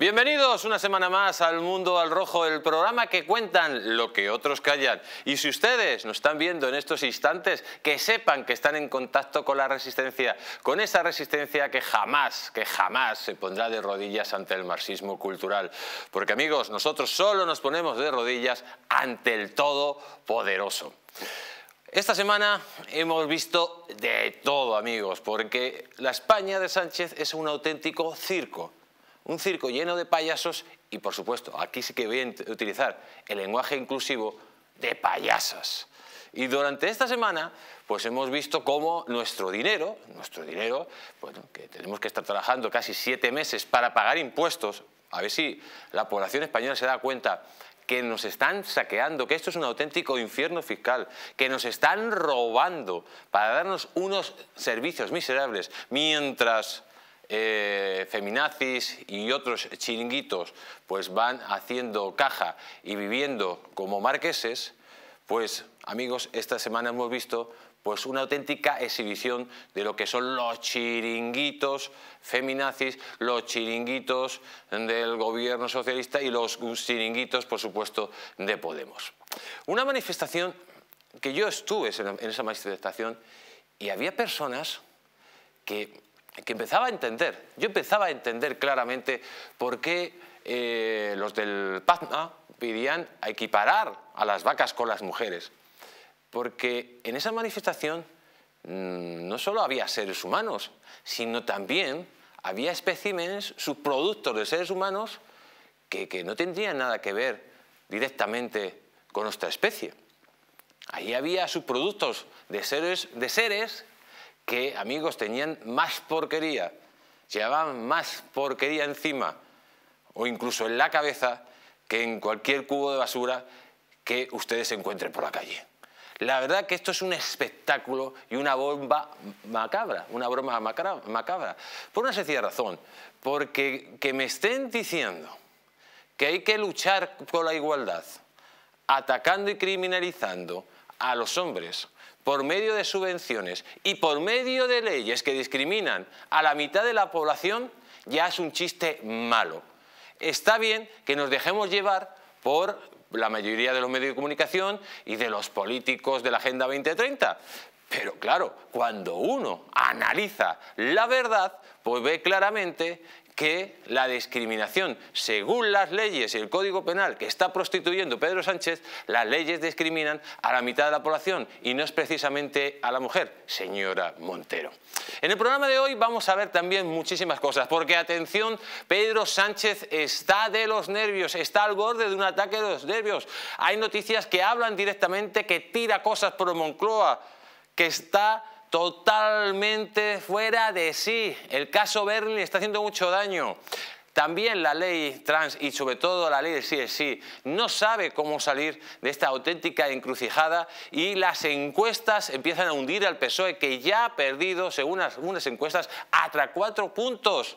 Bienvenidos una semana más al Mundo al Rojo, el programa que cuentan lo que otros callan. Y si ustedes nos están viendo en estos instantes, que sepan que están en contacto con la resistencia, con esa resistencia que jamás se pondrá de rodillas ante el marxismo cultural. Porque amigos, nosotros solo nos ponemos de rodillas ante el Todopoderoso. Esta semana hemos visto de todo, amigos, porque la España de Sánchez es un auténtico circo. Un circo lleno de payasos y, por supuesto, aquí sí que voy a utilizar el lenguaje inclusivo de payasas. Y durante esta semana, pues hemos visto cómo nuestro dinero, bueno, que tenemos que estar trabajando casi 7 meses para pagar impuestos, a ver si la población española se da cuenta que nos están saqueando, que esto es un auténtico infierno fiscal, que nos están robando para darnos unos servicios miserables, mientras feminazis y otros chiringuitos pues van haciendo caja y viviendo como marqueses. Pues amigos, esta semana hemos visto pues una auténtica exhibición de lo que son los chiringuitos feminazis, los chiringuitos del gobierno socialista y los chiringuitos, por supuesto, de Podemos. Una manifestación que yo estuve en esa manifestación y había personas que empezaba a entender, yo empezaba a entender claramente por qué los del PADMA pedían equiparar a las vacas con las mujeres. Porque en esa manifestación no solo había seres humanos, sino también había especímenes, subproductos de seres humanos que no tendrían nada que ver directamente con nuestra especie. Ahí había subproductos de seres que, amigos, tenían más porquería, llevaban más porquería encima o incluso en la cabeza que en cualquier cubo de basura que ustedes encuentren por la calle. La verdad que esto es un espectáculo y una bomba macabra, una broma macabra, por una sencilla razón, porque que me estén diciendo que hay que luchar por la igualdad, atacando y criminalizando a los hombres por medio de subvenciones y por medio de leyes que discriminan a la mitad de la población, ya es un chiste malo. Está bien que nos dejemos llevar por la mayoría de los medios de comunicación y de los políticos de la Agenda 2030, pero claro, cuando uno analiza la verdad, pues ve claramente que la discriminación, según las leyes y el Código Penal que está prostituyendo Pedro Sánchez, las leyes discriminan a la mitad de la población y no es precisamente a la mujer, señora Montero. En el programa de hoy vamos a ver también muchísimas cosas, porque atención, Pedro Sánchez está de los nervios, está al borde de un ataque de los nervios. Hay noticias que hablan directamente, que tira cosas por Moncloa, que está totalmente fuera de sí. El caso Berni está haciendo mucho daño. También la ley trans y sobre todo la ley del sí es sí. No sabe cómo salir de esta auténtica encrucijada y las encuestas empiezan a hundir al PSOE, que ya ha perdido, según algunas encuestas, hasta 4 puntos.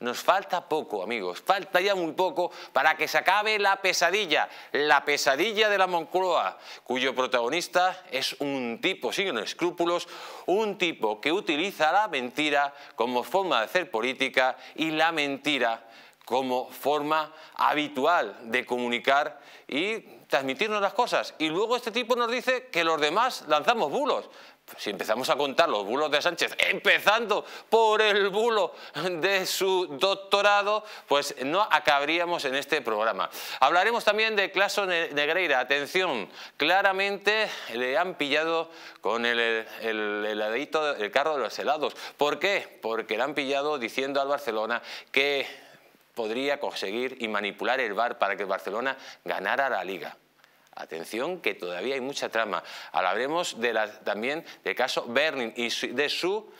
Nos falta poco, amigos, falta ya muy poco para que se acabe la pesadilla de la Moncloa, cuyo protagonista es un tipo sin escrúpulos, un tipo que utiliza la mentira como forma de hacer política y la mentira como forma habitual de comunicar y transmitirnos las cosas. Y luego este tipo nos dice que los demás lanzamos bulos. Si empezamos a contar los bulos de Sánchez, empezando por el bulo de su doctorado, pues no acabaríamos en este programa. Hablaremos también del caso Negreira. Atención, claramente le han pillado con el carro de los helados. ¿Por qué? Porque le han pillado diciendo al Barcelona que podría conseguir y manipular el VAR para que el Barcelona ganara la Liga. Atención, que todavía hay mucha trama. Hablaremos también del caso Berni y de su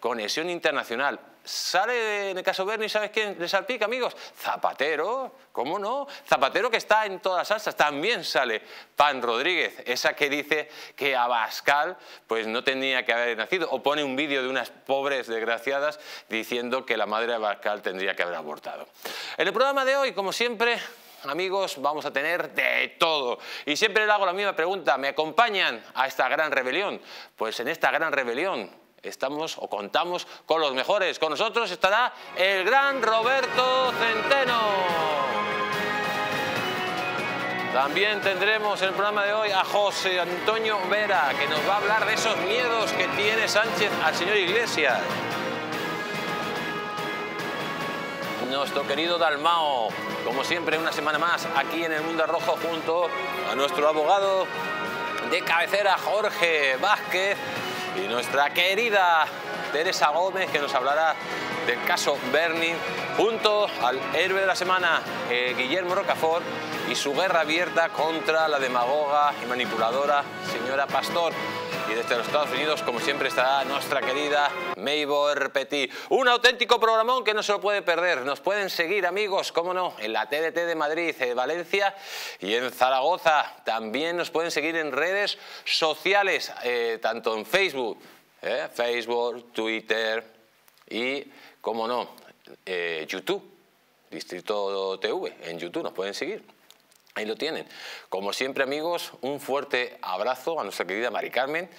conexión internacional. Sale en el caso Berni, ¿sabes quién le salpica, amigos? Zapatero, ¿cómo no? Zapatero, que está en todas las salsas. También sale Pam Rodríguez, esa que dice que Abascal pues no tenía que haber nacido, o pone un vídeo de unas pobres desgraciadas diciendo que la madre de Abascal tendría que haber abortado. En el programa de hoy, como siempre, amigos, vamos a tener de todo. Y siempre le hago la misma pregunta, ¿me acompañan a esta gran rebelión? Pues en esta gran rebelión estamos o contamos con los mejores. Con nosotros estará el gran Roberto Centeno. También tendremos en el programa de hoy a José Antonio Vera, que nos va a hablar de esos miedos que tiene Sánchez al señor Iglesias. Nuestro querido Dalmao, como siempre, una semana más aquí en el Mundo al Rojo, junto a nuestro abogado de cabecera, Jorge Vázquez, y nuestra querida Teresa Gómez, que nos hablará del caso Berni, junto al héroe de la semana, Guillermo Rocafort, y su guerra abierta contra la demagoga y manipuladora señora Pastor. Y desde los Estados Unidos, como siempre, está nuestra querida Maybor Petit. Un auténtico programón que no se lo puede perder. Nos pueden seguir, amigos, cómo no, en la TDT de Madrid, en Valencia y en Zaragoza. También nos pueden seguir en redes sociales, tanto en Facebook, Twitter y, cómo no, YouTube, Distrito TV, en YouTube nos pueden seguir. Ahí lo tienen. Como siempre, amigos, un fuerte abrazo a nuestra querida Mari Carmen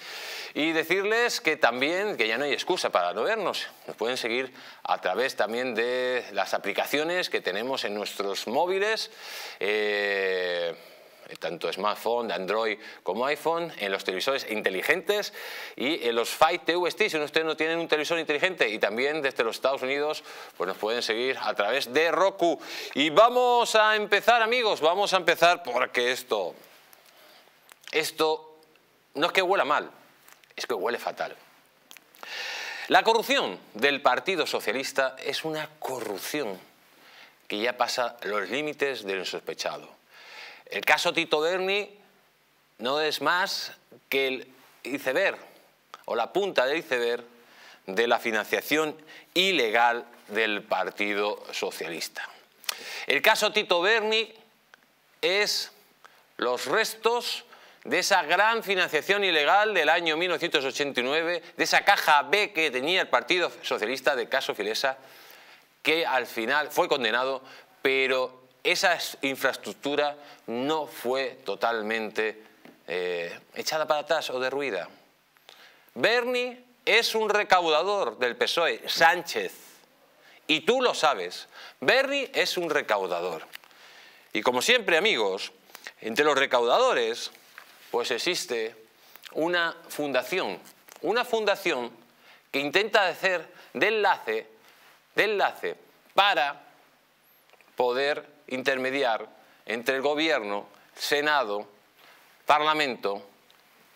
y decirles que también, que ya no hay excusa para no vernos. Nos pueden seguir a través también de las aplicaciones que tenemos en nuestros móviles, tanto smartphone, de Android como iPhone, en los televisores inteligentes y en los Fire TV Stick, si ustedes no tienen un televisor inteligente. Y también desde los Estados Unidos, pues nos pueden seguir a través de Roku. Y vamos a empezar, amigos, vamos a empezar, porque esto no es que huela mal, es que huele fatal. La corrupción del Partido Socialista es una corrupción que ya pasa los límites del insospechado. El caso Tito Berni no es más que el iceberg o la punta del iceberg de la financiación ilegal del Partido Socialista. El caso Tito Berni es los restos de esa gran financiación ilegal del año 1989, de esa caja B que tenía el Partido Socialista del caso Filesa, que al final fue condenado, pero esa infraestructura no fue totalmente echada para atrás o derruida. Berni es un recaudador del PSOE, Sánchez. Y tú lo sabes, Berni es un recaudador. Y como siempre, amigos, entre los recaudadores pues existe una fundación que intenta hacer de enlace para poder intermediar entre el gobierno, Senado, Parlamento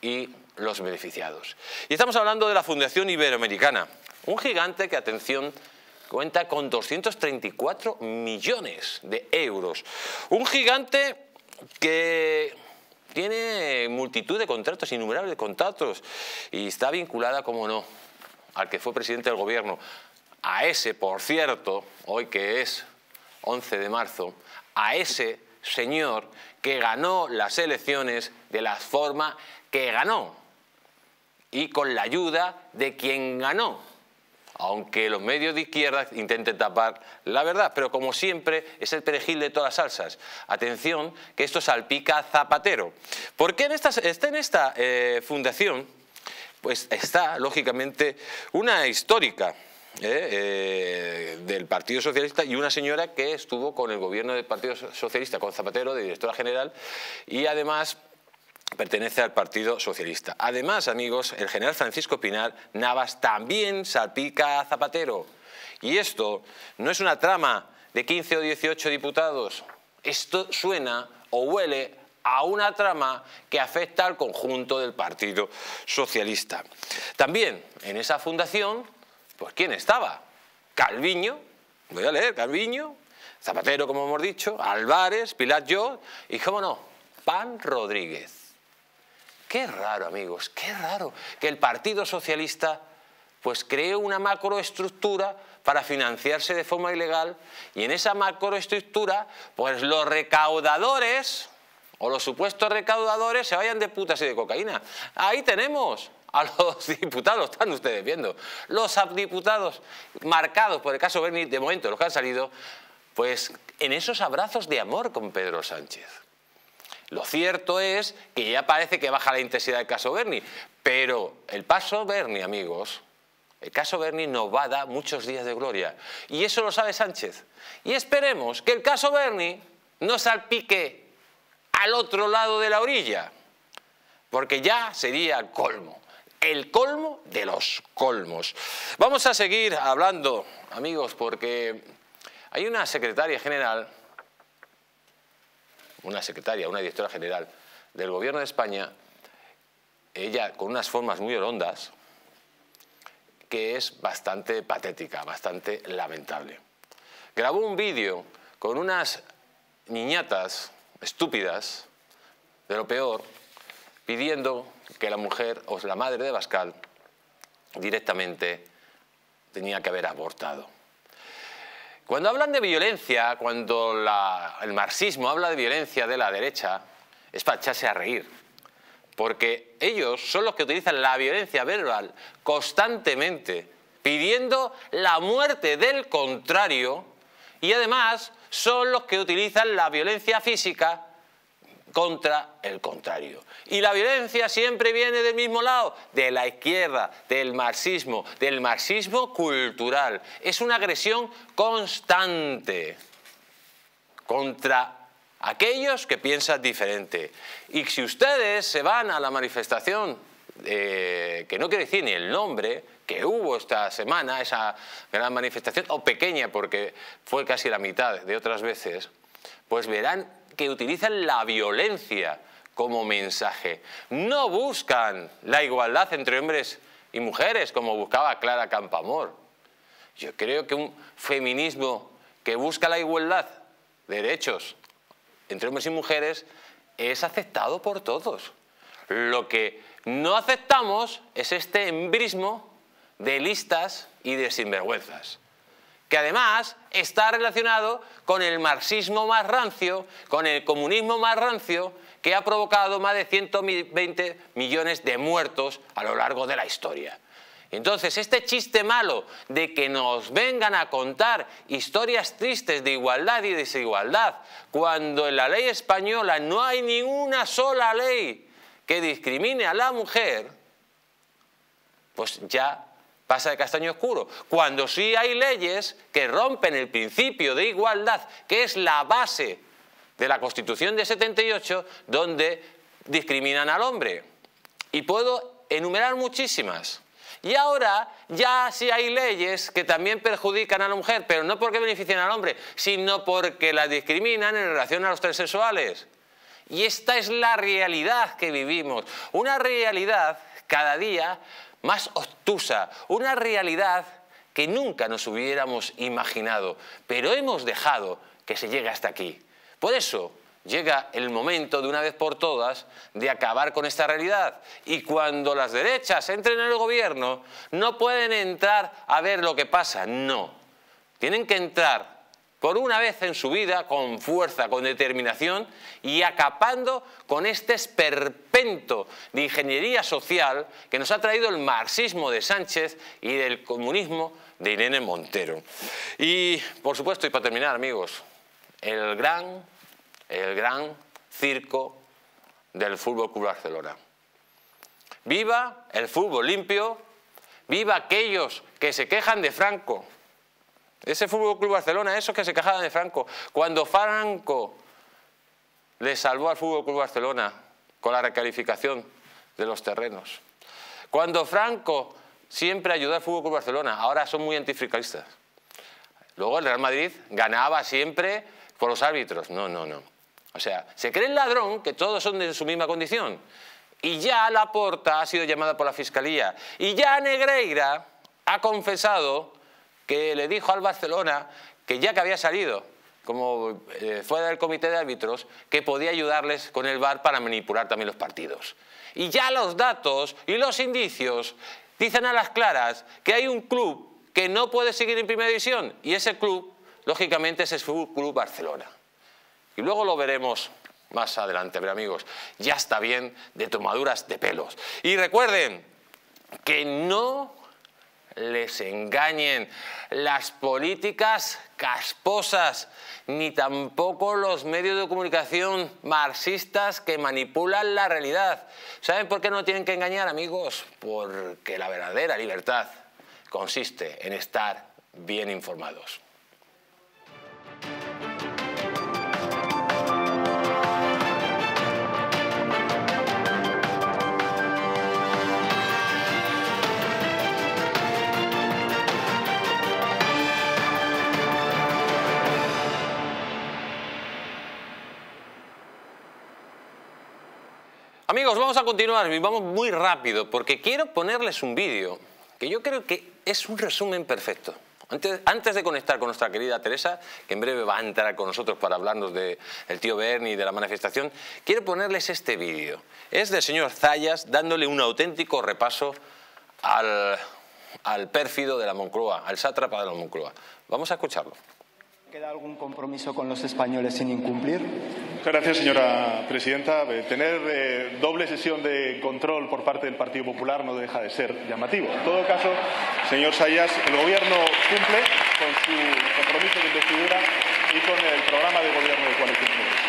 y los beneficiados. Y estamos hablando de la Fundación Iberoamericana, un gigante que, atención, cuenta con 234 millones de euros. Un gigante que tiene multitud de contratos, innumerables contratos, y está vinculada, como no, al que fue presidente del gobierno, a ese, por cierto, hoy que es 11 de marzo, a ese señor que ganó las elecciones de la forma que ganó y con la ayuda de quien ganó, aunque los medios de izquierda intenten tapar la verdad, pero como siempre es el perejil de todas las salsas. Atención, que esto salpica a Zapatero, porque en esta fundación pues está lógicamente una histórica del Partido Socialista y una señora que estuvo con el gobierno del Partido Socialista, con Zapatero, de directora general, y además pertenece al Partido Socialista. Además, amigos, el general Francisco Pinar Navas también salpica a Zapatero. Y esto no es una trama de 15 o 18 diputados. Esto suena o huele a una trama que afecta al conjunto del Partido Socialista. También en esa fundación, pues ¿quién estaba? Calviño, voy a leer, Calviño, Zapatero, como hemos dicho, Álvarez, Pilar Llor y, cómo no, Pam Rodríguez. Qué raro, amigos, qué raro que el Partido Socialista pues cree una macroestructura para financiarse de forma ilegal, y en esa macroestructura pues los recaudadores o los supuestos recaudadores se vayan de putas y de cocaína. Ahí tenemos a los diputados, están ustedes viendo, los diputados marcados por el caso Berni, de momento los que han salido, pues en esos abrazos de amor con Pedro Sánchez. Lo cierto es que ya parece que baja la intensidad del caso Berni, pero el paso Berni, amigos, El caso Berni nos va a dar muchos días de gloria. Y eso lo sabe Sánchez. Y esperemos que el caso Berni no salpique al otro lado de la orilla. Porque ya sería el colmo. El colmo de los colmos. Vamos a seguir hablando, amigos, porque hay una secretaria general, una directora general del Gobierno de España, ella con unas formas muy orondas, que es bastante patética, bastante lamentable. Grabó un vídeo con unas niñatas estúpidas, de lo peor, pidiendo que la mujer o la madre de Abascal directamente tenía que haber abortado. Cuando hablan de violencia, cuando el marxismo habla de violencia de la derecha, es para echarse a reír. Porque ellos son los que utilizan la violencia verbal constantemente, pidiendo la muerte del contrario, y además son los que utilizan la violencia física contra el contrario. Y la violencia siempre viene del mismo lado, de la izquierda, del marxismo cultural. Es una agresión constante contra aquellos que piensan diferente. Y si ustedes se van a la manifestación, que no quiero decir ni el nombre, que hubo esta semana, esa gran manifestación, o pequeña porque fue casi la mitad de otras veces, pues verán que utilizan la violencia como mensaje. No buscan la igualdad entre hombres y mujeres como buscaba Clara Campoamor. Yo creo que un feminismo que busca la igualdad de derechos entre hombres y mujeres es aceptado por todos. Lo que no aceptamos es este embrismo de listas y de sinvergüenzas, que además está relacionado con el marxismo más rancio, con el comunismo más rancio, que ha provocado más de 120 millones de muertos a lo largo de la historia. Entonces, este chiste malo de que nos vengan a contar historias tristes de igualdad y desigualdad, cuando en la ley española no hay ninguna sola ley que discrimine a la mujer, pues ya pasa de castaño oscuro, cuando sí hay leyes que rompen el principio de igualdad, que es la base de la Constitución de 78, donde discriminan al hombre. Y puedo enumerar muchísimas. Y ahora ya sí hay leyes que también perjudican a la mujer, pero no porque beneficien al hombre, sino porque la discriminan en relación a los transexuales. Y esta es la realidad que vivimos, una realidad cada día más obtusa, una realidad que nunca nos hubiéramos imaginado, pero hemos dejado que se llegue hasta aquí. Por eso llega el momento de una vez por todas de acabar con esta realidad. Y cuando las derechas entren en el gobierno, no pueden entrar a ver lo que pasa, no. Tienen que entrar por una vez en su vida con fuerza, con determinación y acabando con este esperpento de ingeniería social que nos ha traído el marxismo de Sánchez y del comunismo de Irene Montero. Y, por supuesto, y para terminar, amigos, el gran circo del Fútbol Club Barcelona. Viva el fútbol limpio, viva aquellos que se quejan de Franco. Ese Fútbol Club Barcelona, esos que se quejaban de Franco. Cuando Franco le salvó al Fútbol Club Barcelona con la recalificación de los terrenos. Cuando Franco siempre ayudó al Fútbol Club Barcelona, ahora son muy antifrancistas. Luego el Real Madrid ganaba siempre por los árbitros. No, no, no. O sea, se cree el ladrón que todos son de su misma condición. Y ya Laporta ha sido llamada por la Fiscalía. Y ya Negreira ha confesado que le dijo al Barcelona que ya que había salido, como fuera del comité de árbitros, que podía ayudarles con el VAR para manipular también los partidos. Y ya los datos y los indicios dicen a las claras que hay un club que no puede seguir en primera división. Y ese club, lógicamente, es el Fútbol Club Barcelona. Y luego lo veremos más adelante, pero amigos, ya está bien de tomaduras de pelos. Y recuerden que no les engañen las políticas casposas, ni tampoco los medios de comunicación marxistas que manipulan la realidad. ¿Saben por qué no tienen que engañar, amigos? Porque la verdadera libertad consiste en estar bien informados. Amigos, vamos a continuar y vamos muy rápido porque quiero ponerles un vídeo que yo creo que es un resumen perfecto. Antes de conectar con nuestra querida Teresa, que en breve va a entrar con nosotros para hablarnos del tío Berni y de la manifestación, quiero ponerles este vídeo. Es del señor Sayas dándole un auténtico repaso al pérfido de la Moncloa, al sátrapa de la Moncloa. Vamos a escucharlo. ¿Queda algún compromiso con los españoles sin incumplir? Gracias, señora presidenta. Tener doble sesión de control por parte del Partido Popular no deja de ser llamativo. En todo caso, señor Sayas, el Gobierno cumple con su compromiso de investidura y con el programa de Gobierno de Coalición Progresista.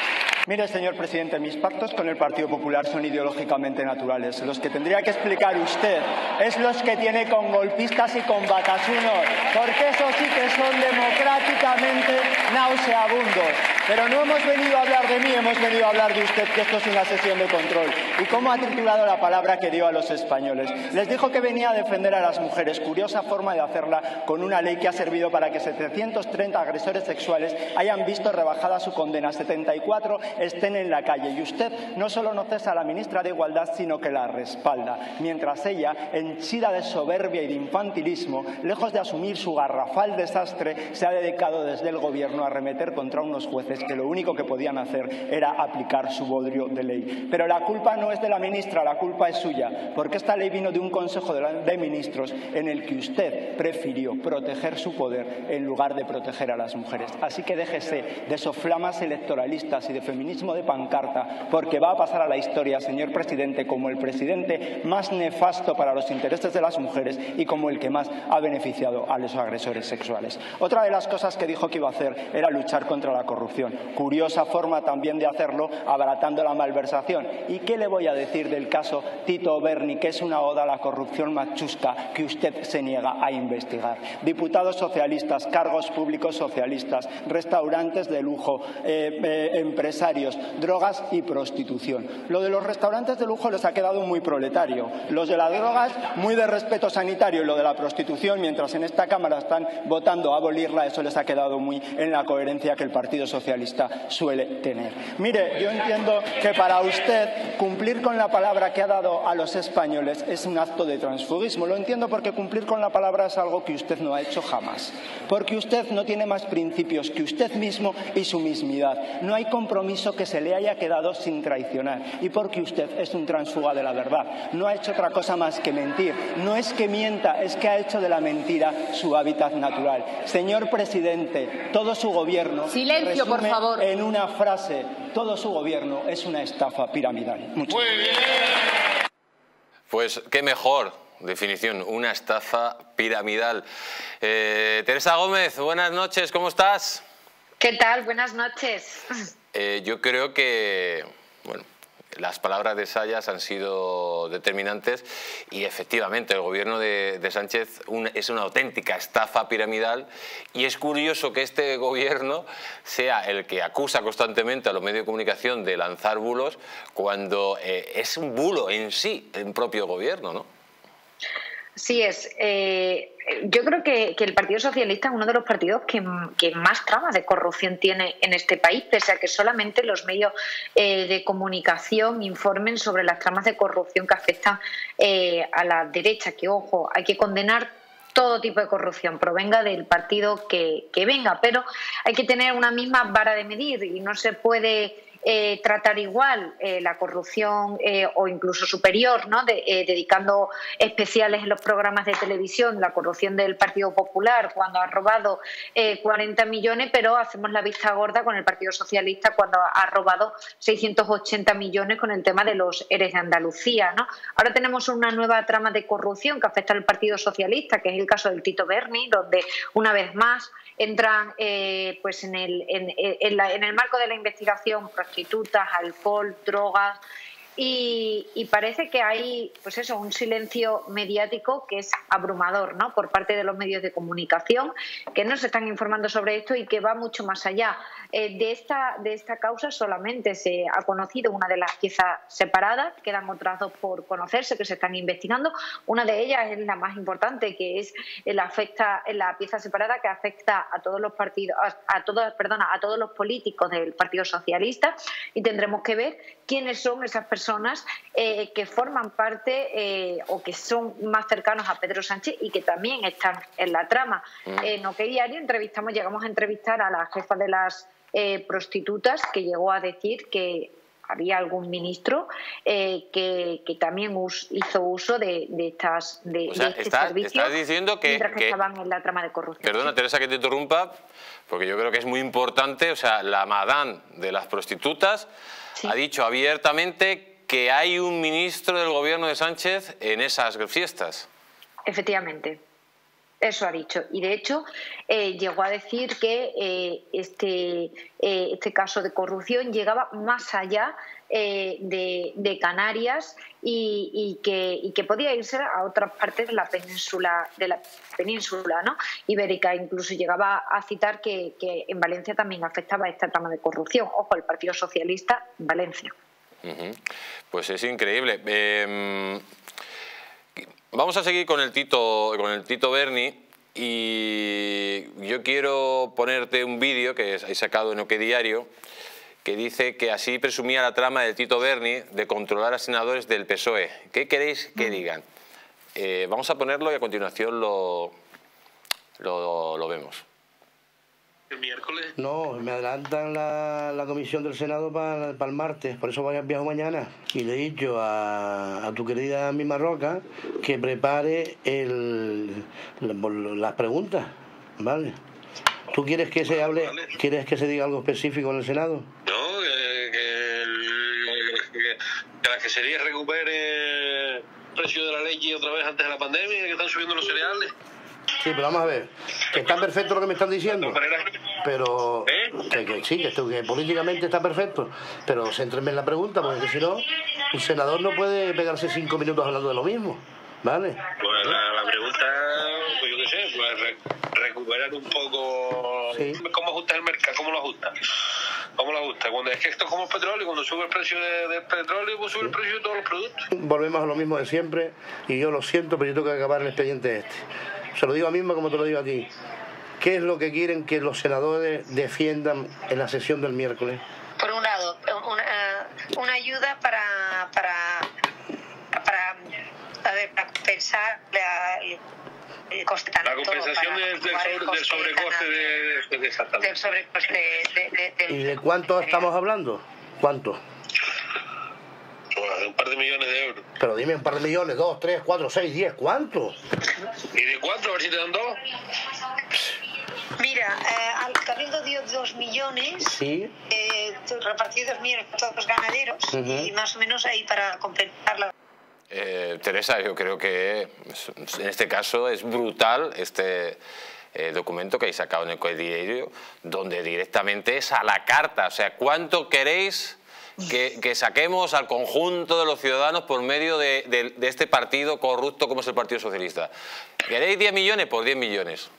Mire, señor presidente, mis pactos con el Partido Popular son ideológicamente naturales. Los que tendría que explicar usted es los que tiene con golpistas y con batasunos, porque esos sí que son democráticamente nauseabundos. Pero no hemos venido a hablar de mí, hemos venido a hablar de usted, que esto es una sesión de control. ¿Y cómo ha titulado la palabra que dio a los españoles? Les dijo que venía a defender a las mujeres, curiosa forma de hacerla con una ley que ha servido para que 730 agresores sexuales hayan visto rebajada su condena, 74 estén en la calle. Y usted no solo no cesa a la ministra de Igualdad, sino que la respalda, mientras ella, henchida de soberbia y de infantilismo, lejos de asumir su garrafal desastre, se ha dedicado desde el Gobierno a arremeter contra unos jueces que lo único que podían hacer era aplicar su bodrio de ley. Pero la culpa no es de la ministra, la culpa es suya, porque esta ley vino de un Consejo de Ministros en el que usted prefirió proteger su poder en lugar de proteger a las mujeres. Así que déjese de esos flamas electoralistas y de feminismo de pancarta, porque va a pasar a la historia, señor presidente, como el presidente más nefasto para los intereses de las mujeres y como el que más ha beneficiado a los agresores sexuales. Otra de las cosas que dijo que iba a hacer era luchar contra la corrupción. Curiosa forma también de hacerlo, abaratando la malversación. ¿Y qué le voy a decir del caso Tito Berni, que es una oda a la corrupción machusca que usted se niega a investigar? Diputados socialistas, cargos públicos socialistas, restaurantes de lujo, empresarios, drogas y prostitución. Lo de los restaurantes de lujo les ha quedado muy proletario, los de las drogas muy de respeto sanitario, y lo de la prostitución, mientras en esta Cámara están votando a abolirla, eso les ha quedado muy en la coherencia que el Partido Socialista suele tener. Mire, yo entiendo que para usted cumplir con la palabra que ha dado a los españoles es un acto de transfugismo. Lo entiendo porque cumplir con la palabra es algo que usted no ha hecho jamás. Porque usted no tiene más principios que usted mismo y su mismidad. No hay compromiso que se le haya quedado sin traicionar. Y porque usted es un transfuga de la verdad. No ha hecho otra cosa más que mentir. No es que mienta, es que ha hecho de la mentira su hábitat natural. Señor presidente, todo su gobierno... Silencio. Por favor. En una frase, todo su gobierno es una estafa piramidal. Muchas gracias. Muy bien. Pues qué mejor definición, una estafa piramidal. Teresa Gómez, buenas noches, ¿cómo estás? ¿Qué tal? Buenas noches. Yo creo que, bueno, las palabras de Sayas han sido determinantes y efectivamente el gobierno de Sánchez es una auténtica estafa piramidal y es curioso que este gobierno sea el que acusa constantemente a los medios de comunicación de lanzar bulos cuando es un bulo en sí, el propio gobierno, ¿no? Sí es. Yo creo que el Partido Socialista es uno de los partidos que más tramas de corrupción tiene en este país, pese a que solamente los medios de comunicación informen sobre las tramas de corrupción que afectan a la derecha, que, ojo, hay que condenar todo tipo de corrupción, provenga del partido que venga, pero hay que tener una misma vara de medir y no se puede... tratar igual la corrupción o incluso superior, ¿no? Dedicando especiales en los programas de televisión, la corrupción del Partido Popular cuando ha robado 40 millones, pero hacemos la vista gorda con el Partido Socialista cuando ha robado 680 millones con el tema de los EREs de Andalucía, ¿no? Ahora tenemos una nueva trama de corrupción que afecta al Partido Socialista, que es el caso del Tito Berni, donde una vez más entran pues en el marco de la investigación prostitutas, alcohol, drogas, Y parece que hay, pues eso, un silencio mediático que es abrumador, ¿no?, por parte de los medios de comunicación, que no se están informando sobre esto y que va mucho más allá. De esta causa solamente se ha conocido una de las piezas separadas, quedan otras dos por conocerse que se están investigando. Una de ellas es la más importante, que es la pieza separada que afecta a todos los partidos, a todos los políticos del Partido Socialista, y tendremos que ver quiénes son esas personas que forman parte o que son más cercanos a Pedro Sánchez y que también están en la trama. En OK Diario llegamos a entrevistar a la jefa de las prostitutas, que llegó a decir que había algún ministro que también hizo uso de este servicio. Estás diciendo que estaban en la trama de corrupción. Perdona, Teresa, que te interrumpa, porque yo creo que es muy importante. O sea, la madame de las prostitutas ha dicho abiertamente que hay un ministro del gobierno de Sánchez en esas fiestas. Efectivamente. Eso ha dicho. Y de hecho llegó a decir que este caso de corrupción llegaba más allá de Canarias y que podía irse a otras partes de la península, ¿no?, ibérica. Incluso llegaba a citar que en Valencia también afectaba esta trama de corrupción. Ojo, el Partido Socialista en Valencia. Pues es increíble. Vamos a seguir con el Tito Berni, y yo quiero ponerte un vídeo que he sacado en OK Diario que dice que así presumía la trama del Tito Berni de controlar a senadores del PSOE. ¿Qué queréis que digan? Vamos a ponerlo y a continuación lo vemos. ¿El miércoles? No, me adelantan la comisión del Senado para el martes, por eso viajo mañana. Y le he dicho a tu querida Mima Roca que prepare las preguntas, ¿vale? ¿Tú quieres que se hable, quieres que se diga algo específico en el Senado? No, que las queserías recuperen el precio de la leche otra vez antes de la pandemia, que están subiendo los cereales. Sí, pero vamos a ver, que está perfecto lo que me están diciendo, pero que sí, que políticamente está perfecto, pero céntrenme en la pregunta, porque si no, un senador no puede pegarse 5 minutos hablando de lo mismo, ¿vale? Pues la pregunta, pues yo qué sé, pues recuperar un poco, sí. ¿Cómo ajusta el mercado? ¿Cómo lo ajusta? ¿Cómo lo ajusta? Cuando es que esto es como el petróleo, cuando sube el precio del petróleo, pues sube el precio de todos los productos. Volvemos a lo mismo de siempre, y yo lo siento, pero yo tengo que acabar el expediente este. Se lo digo a mí mismo como te lo digo a ti. ¿Qué es lo que quieren que los senadores defiendan en la sesión del miércoles? Por un lado, una ayuda para pensar el coste tan alto. La compensación del sobrecoste del sobrecoste. ¿Y de cuánto estamos hablando? ¿Cuánto? De un par de millones de euros. Pero dime un par de millones, 2, 3, 4, 6, 10, ¿cuánto? ¿Y de cuánto? A ver si te dan 2. Mira, al Cabildo dio 2 millones, ¿sí?, repartidos 2 millones por todos los ganaderos, y más o menos ahí para compensar la... Teresa, yo creo que en este caso es brutal este... documento que hay sacado en el Diario, donde directamente es a la carta. O sea, ¿cuánto queréis que saquemos al conjunto de los ciudadanos por medio de este partido corrupto como es el Partido Socialista? ¿Queréis 10 millones? Por 10 millones.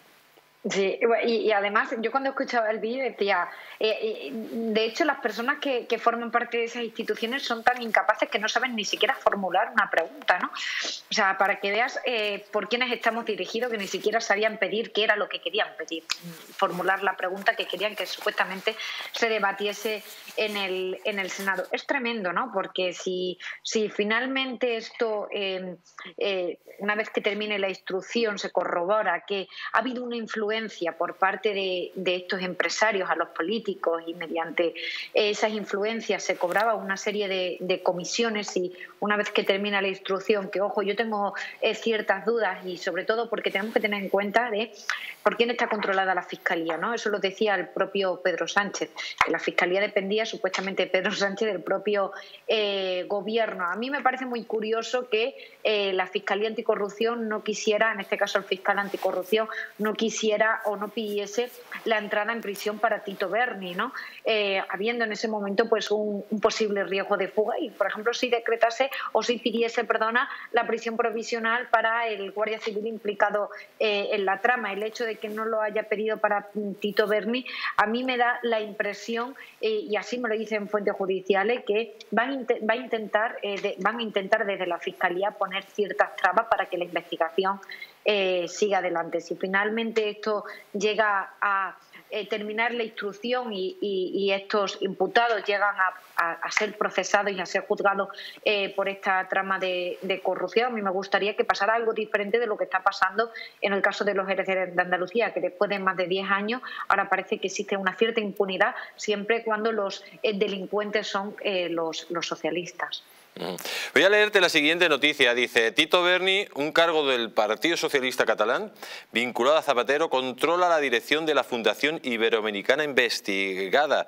Sí, y además yo cuando escuchaba el vídeo decía, de hecho las personas que forman parte de esas instituciones son tan incapaces que no saben ni siquiera formular una pregunta, ¿no? O sea, para que veas por quiénes estamos dirigidos, que ni siquiera sabían pedir qué era lo que querían pedir, formular la pregunta que querían que supuestamente se debatiese en el Senado. Es tremendo, ¿no? Porque si finalmente esto, una vez que termine la instrucción, se corrobora que ha habido una influencia por parte de estos empresarios a los políticos, y mediante esas influencias se cobraba una serie de comisiones, y una vez que termina la instrucción, que ojo, yo tengo ciertas dudas, y sobre todo porque tenemos que tener en cuenta de por quién está controlada la Fiscalía, ¿no? Eso lo decía el propio Pedro Sánchez, que la Fiscalía dependía supuestamente de Pedro Sánchez, del propio gobierno. A mí me parece muy curioso que la Fiscalía Anticorrupción no quisiera, en este caso el fiscal anticorrupción, no quisiera pidiera o no pidiese la entrada en prisión para Tito Berni, ¿no? Habiendo en ese momento pues un posible riesgo de fuga y, por ejemplo, si decretase o si pidiese, perdona, la prisión provisional para el guardia civil implicado en la trama. El hecho de que no lo haya pedido para Tito Berni, a mí me da la impresión, y así me lo dicen fuentes judiciales, que van a intentar desde la Fiscalía poner ciertas trabas para que la investigación siga adelante. Si finalmente esto llega a terminar la instrucción y estos imputados llegan a ser procesados y a ser juzgados por esta trama de corrupción, a mí me gustaría que pasara algo diferente de lo que está pasando en el caso de los herederos de Andalucía, que después de más de 10 años ahora parece que existe una cierta impunidad siempre cuando los delincuentes son los socialistas. Voy a leerte la siguiente noticia. Dice: Tito Berni, un cargo del Partido Socialista Catalán vinculado a Zapatero, controla la dirección de la Fundación Iberoamericana investigada.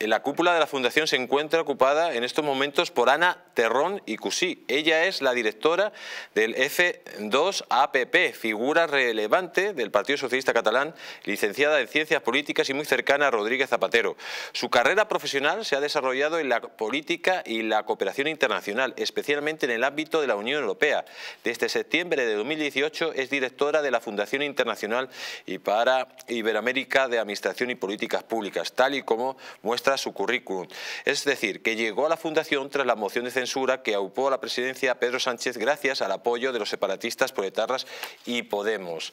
La cúpula de la Fundación se encuentra ocupada en estos momentos por Ana Terrón y Cusí. Ella es la directora del F2APP, figura relevante del Partido Socialista Catalán, licenciada en Ciencias Políticas y muy cercana a Rodríguez Zapatero. Su carrera profesional se ha desarrollado en la política y la cooperación internacional, especialmente en el ámbito de la Unión Europea. Desde septiembre de 2018 es directora de la Fundación Internacional y para Iberoamérica de Administración y Políticas Públicas, tal y como muestra su currículum. Es decir, que llegó a la Fundación tras la moción de censura que aupó a la presidencia a Pedro Sánchez gracias al apoyo de los separatistas proetarras y Podemos.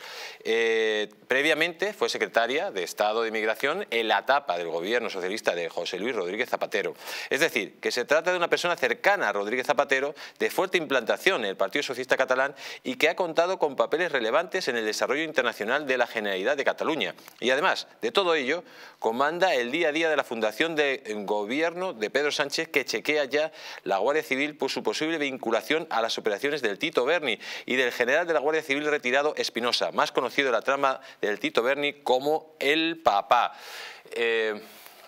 Previamente fue secretaria de Estado de Inmigración en la etapa del gobierno socialista de José Luis Rodríguez Zapatero. Es decir, que se trata de una persona cercana a Rodríguez Zapatero, de fuerte implantación en el Partido Socialista Catalán y que ha contado con papeles relevantes en el desarrollo internacional de la Generalidad de Cataluña. Y además de todo ello, comanda el día a día de la Fundación de Gobierno de Pedro Sánchez, que chequea ya la Guardia Civil por su posible vinculación a las operaciones del Tito Berni y del general de la Guardia Civil retirado Espinosa, más conocido en la trama del Tito Berni como el Papá.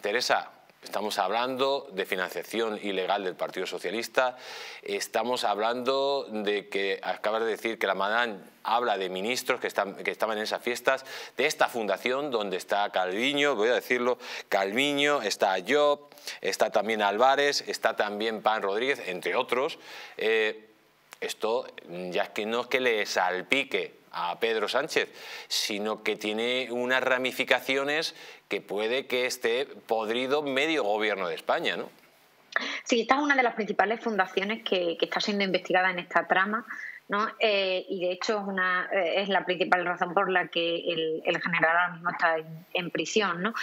Teresa, estamos hablando de financiación ilegal del Partido Socialista, estamos hablando de que acabas de decir que la Madame habla de ministros que estaban en esas fiestas, de esta fundación donde está Calviño, voy a decirlo, Calviño, está Job, está también Álvarez, está también Pam Rodríguez, entre otros. Esto ya es que no es que le salpique a Pedro Sánchez, sino que tiene unas ramificaciones que puede que esté podrido medio gobierno de España, ¿no? Sí, esta es una de las principales fundaciones que está siendo investigada en esta trama, ¿no? Y de hecho es la principal razón por la que el general ahora mismo está en prisión, ¿no?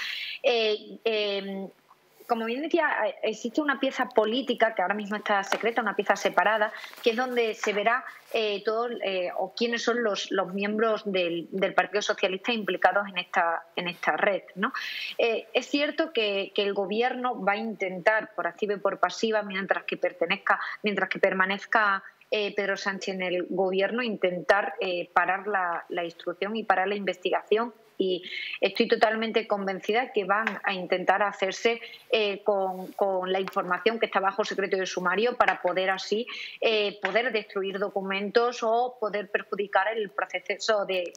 Como bien decía, existe una pieza política que ahora mismo está secreta, una pieza separada, que es donde se verá quiénes son los miembros del Partido Socialista implicados en esta red, ¿no? Es cierto que el gobierno va a intentar, por activa y por pasiva, mientras que permanezca Pedro Sánchez en el gobierno, intentar parar la instrucción y parar la investigación. Y estoy totalmente convencida que van a intentar hacerse con la información que está bajo secreto de sumario para poder así poder destruir documentos o poder perjudicar el proceso de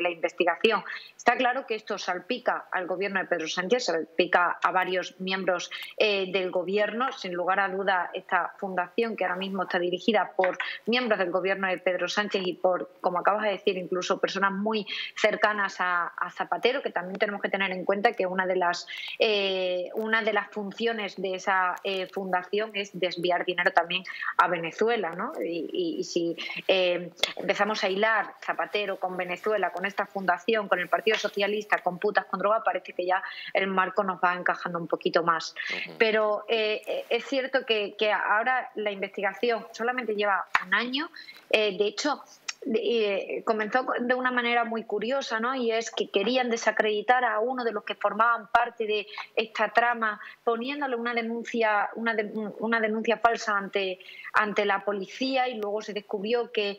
la investigación. Está claro que esto salpica al gobierno de Pedro Sánchez, salpica a varios miembros del gobierno. Sin lugar a duda, esta fundación que ahora mismo está dirigida por miembros del gobierno de Pedro Sánchez y por, como acabas de decir, incluso personas muy cercanas a Zapatero, que también tenemos que tener en cuenta que una de las funciones de esa fundación es desviar dinero también a Venezuela, ¿no? Y si empezamos a hilar Zapatero con Venezuela, con esta fundación, con el Partido Socialista, con putas, con droga, parece que ya el marco nos va encajando un poquito más. Uh-huh. Pero es cierto que ahora la investigación solamente lleva un año, de hecho comenzó de una manera muy curiosa, ¿no? Y es que querían desacreditar a uno de los que formaban parte de esta trama, poniéndole una denuncia falsa ante la policía, y luego se descubrió que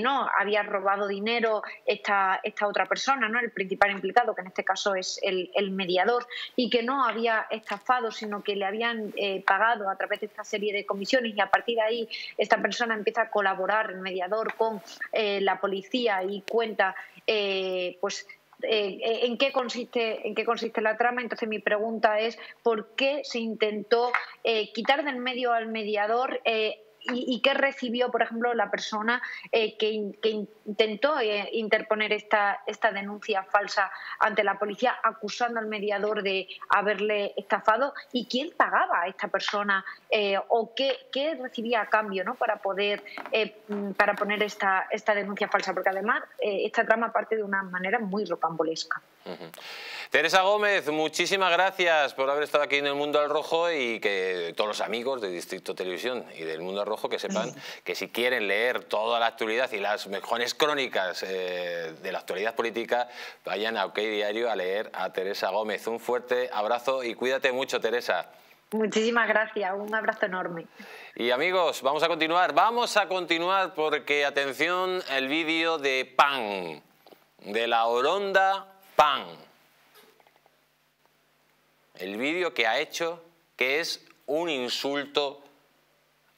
no, había robado dinero esta otra persona, ¿no? El principal implicado, que en este caso es el mediador, y que no había estafado, sino que le habían pagado a través de esta serie de comisiones, y a partir de ahí esta persona empieza a colaborar, el mediador, con la policía y cuenta en qué consiste la trama. Entonces mi pregunta es ¿por qué se intentó quitar del medio al mediador y qué recibió, por ejemplo, la persona que intentó interponer esta denuncia falsa ante la policía acusando al mediador de haberle estafado? ¿Y quién pagaba a esta persona o qué recibía a cambio, ¿no?, para poder para poner esta denuncia falsa? Porque además esta trama parte de una manera muy rocambolesca. Uh-huh. Teresa Gómez, muchísimas gracias por haber estado aquí en el Mundo al Rojo, y que todos los amigos de Distrito Televisión y del Mundo al Rojo que sepan que si quieren leer toda la actualidad y las mejores crónicas de la actualidad política, vayan a OK Diario a leer a Teresa Gómez. Un fuerte abrazo y cuídate mucho, Teresa. Muchísimas gracias, un abrazo enorme. Y amigos, vamos a continuar porque, atención, el vídeo de Pam, de la Oronda Pam. El vídeo que ha hecho, que es un insulto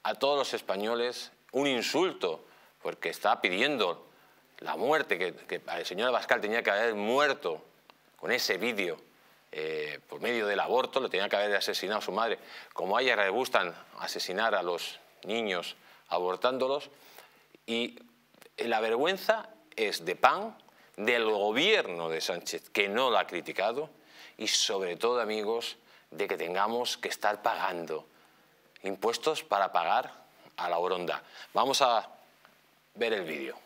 a todos los españoles, un insulto, porque está pidiendo la muerte, que el señor Abascal tenía que haber muerto con ese vídeo, por medio del aborto, lo tenía que haber asesinado a su madre. Como a ella le gustan asesinar a los niños abortándolos, y la vergüenza es de Pam, del gobierno de Sánchez, que no la ha criticado, y sobre todo, amigos, de que tengamos que estar pagando impuestos para pagar a la Oronda. Vamos a ver el vídeo.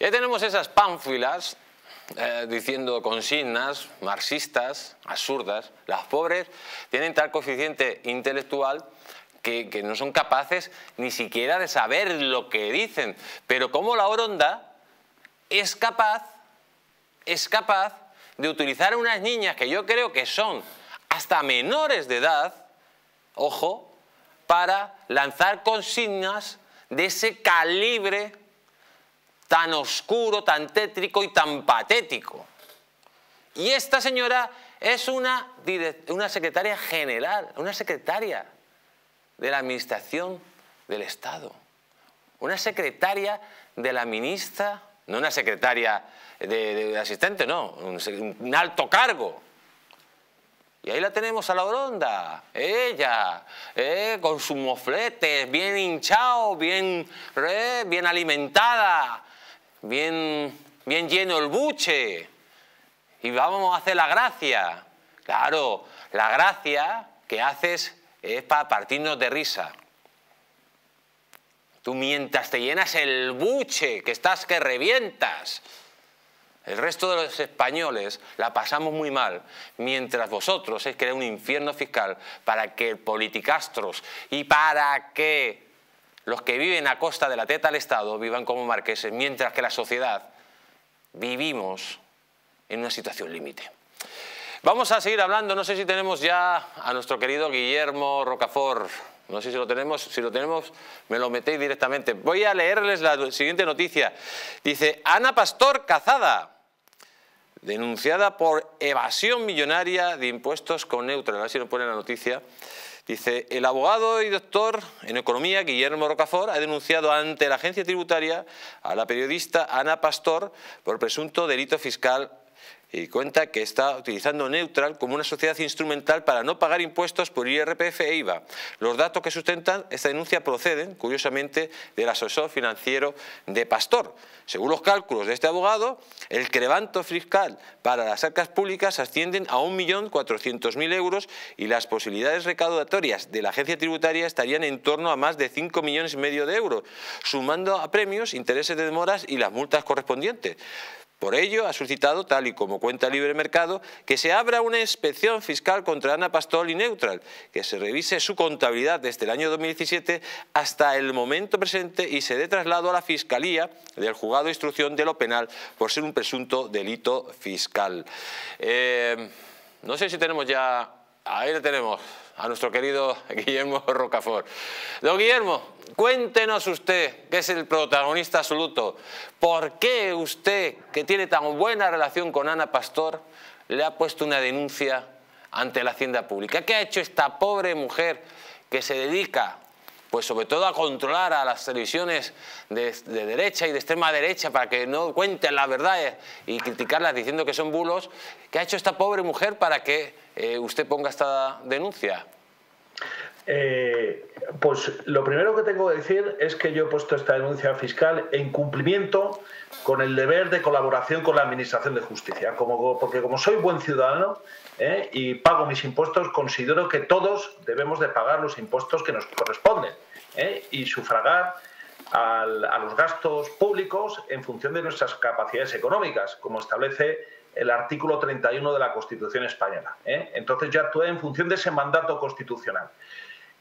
Ya tenemos esas pánfilas diciendo consignas marxistas, absurdas. Las pobres tienen tal coeficiente intelectual que no son capaces ni siquiera de saber lo que dicen. Pero como la Oronda es capaz de utilizar a unas niñas que yo creo que son hasta menores de edad, ojo, para lanzar consignas de ese calibre tan oscuro, tan tétrico y tan patético. Y esta señora es una secretaria general, una secretaria de la Administración del Estado, una secretaria de la ministra, no una secretaria de asistente, no, un alto cargo. Y ahí la tenemos a la Oronda, ella, con sus mofletes, bien hinchado, bien alimentada, bien lleno el buche, y vamos a hacer la gracia. Claro, la gracia que haces es para partirnos de risa. Tú, mientras te llenas el buche, que estás que revientas. El resto de los españoles la pasamos muy mal, mientras vosotros es crear un infierno fiscal para que politicastros y para que los que viven a costa de la teta del Estado vivan como marqueses, mientras que la sociedad vivimos en una situación límite. Vamos a seguir hablando. No sé si tenemos ya a nuestro querido Guillermo Rocafort. No sé si lo tenemos. Si lo tenemos, me lo metéis directamente. Voy a leerles la siguiente noticia. Dice: Ana Pastor cazada, denunciada por evasión millonaria de impuestos con Newtral. A ver si nos ponen la noticia. Dice: el abogado y doctor en economía Guillermo Rocafort ha denunciado ante la agencia tributaria a la periodista Ana Pastor por presunto delito fiscal, y cuenta que está utilizando Newtral como una sociedad instrumental para no pagar impuestos por IRPF e IVA. Los datos que sustentan esta denuncia proceden, curiosamente, del asesor financiero de Pastor. Según los cálculos de este abogado, el crebanto fiscal para las arcas públicas ascienden a 1.400.000 euros y las posibilidades recaudatorias de la agencia tributaria estarían en torno a más de 5,5 millones de euros, sumando a premios, intereses de demoras y las multas correspondientes. Por ello, ha suscitado, tal y como cuenta Libre Mercado, que se abra una inspección fiscal contra Ana Pastor y Newtral, que se revise su contabilidad desde el año 2017 hasta el momento presente y se dé traslado a la Fiscalía del Juzgado de Instrucción de lo Penal por ser un presunto delito fiscal. No sé si tenemos ya... Ahí le tenemos, a nuestro querido Guillermo Rocafort. Don Guillermo, cuéntenos usted, que es el protagonista absoluto, ¿por qué usted, que tiene tan buena relación con Ana Pastor, le ha puesto una denuncia ante la Hacienda Pública? ¿Qué ha hecho esta pobre mujer que se dedica, pues sobre todo, a controlar a las televisiones de derecha y de extrema derecha para que no cuenten la verdad y criticarlas diciendo que son bulos? ¿Qué ha hecho esta pobre mujer para que usted ponga esta denuncia? Pues lo primero que tengo que decir es que yo he puesto esta denuncia fiscal en cumplimiento con el deber de colaboración con la Administración de Justicia, porque como soy buen ciudadano y pago mis impuestos, considero que todos debemos de pagar los impuestos que nos corresponden y sufragar a los gastos públicos en función de nuestras capacidades económicas, como establece el artículo 31 de la Constitución española. Entonces yo actué en función de ese mandato constitucional.